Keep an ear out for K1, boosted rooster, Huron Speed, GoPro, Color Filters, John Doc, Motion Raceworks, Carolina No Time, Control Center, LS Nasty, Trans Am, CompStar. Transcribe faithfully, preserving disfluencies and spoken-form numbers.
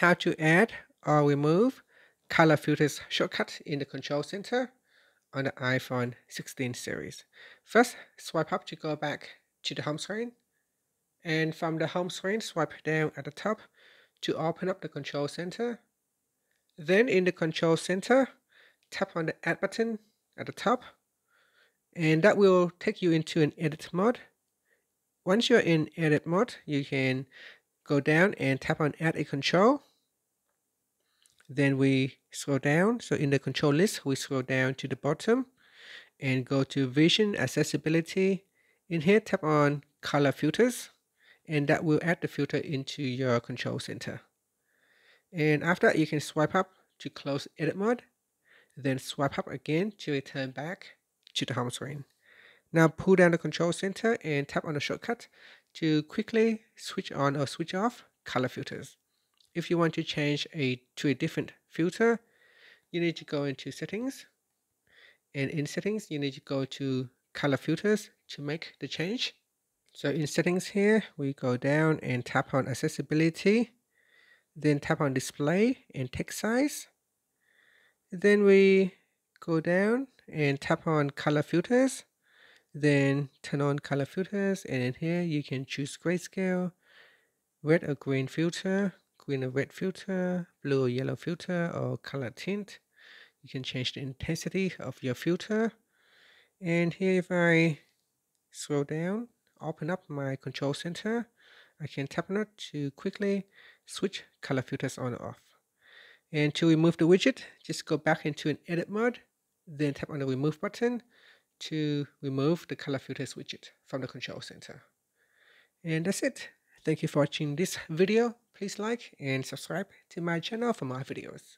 how to add or remove color filters shortcut in the Control Center on the iPhone sixteen series. First, swipe up to go back to the home screen, and from the home screen, swipe down at the top to open up the Control Center. Then in the Control Center, tap on the Add button at the top, and that will take you into an edit mode. Once you're in edit mode, you can go down and tap on Add a Control. Then we scroll down, so in the control list, we scroll down to the bottom and go to Vision Accessibility. In here, tap on Color Filters, and that will add the filter into your Control Center. And after that, you can swipe up to close edit mode, then swipe up again to return back to the home screen. Now pull down the Control Center and tap on the shortcut to quickly switch on or switch off color filters. If you want to change a to a different filter, you need to go into settings, and in settings you need to go to color filters to make the change. So in settings here, we go down and tap on accessibility, then tap on display and text size. Then we go down and tap on color filters, then turn on color filters, and in here you can choose grayscale, red or green filter, green or red filter, blue or yellow filter, or color tint. You can change the intensity of your filter. And here, if I scroll down, open up my Control Center, I can tap on it to quickly switch color filters on or off. And to remove the widget, just go back into an edit mode, then tap on the remove button to remove the color filters widget from the Control Center. And that's it. Thank you for watching this video. Please like and subscribe to my channel for more videos.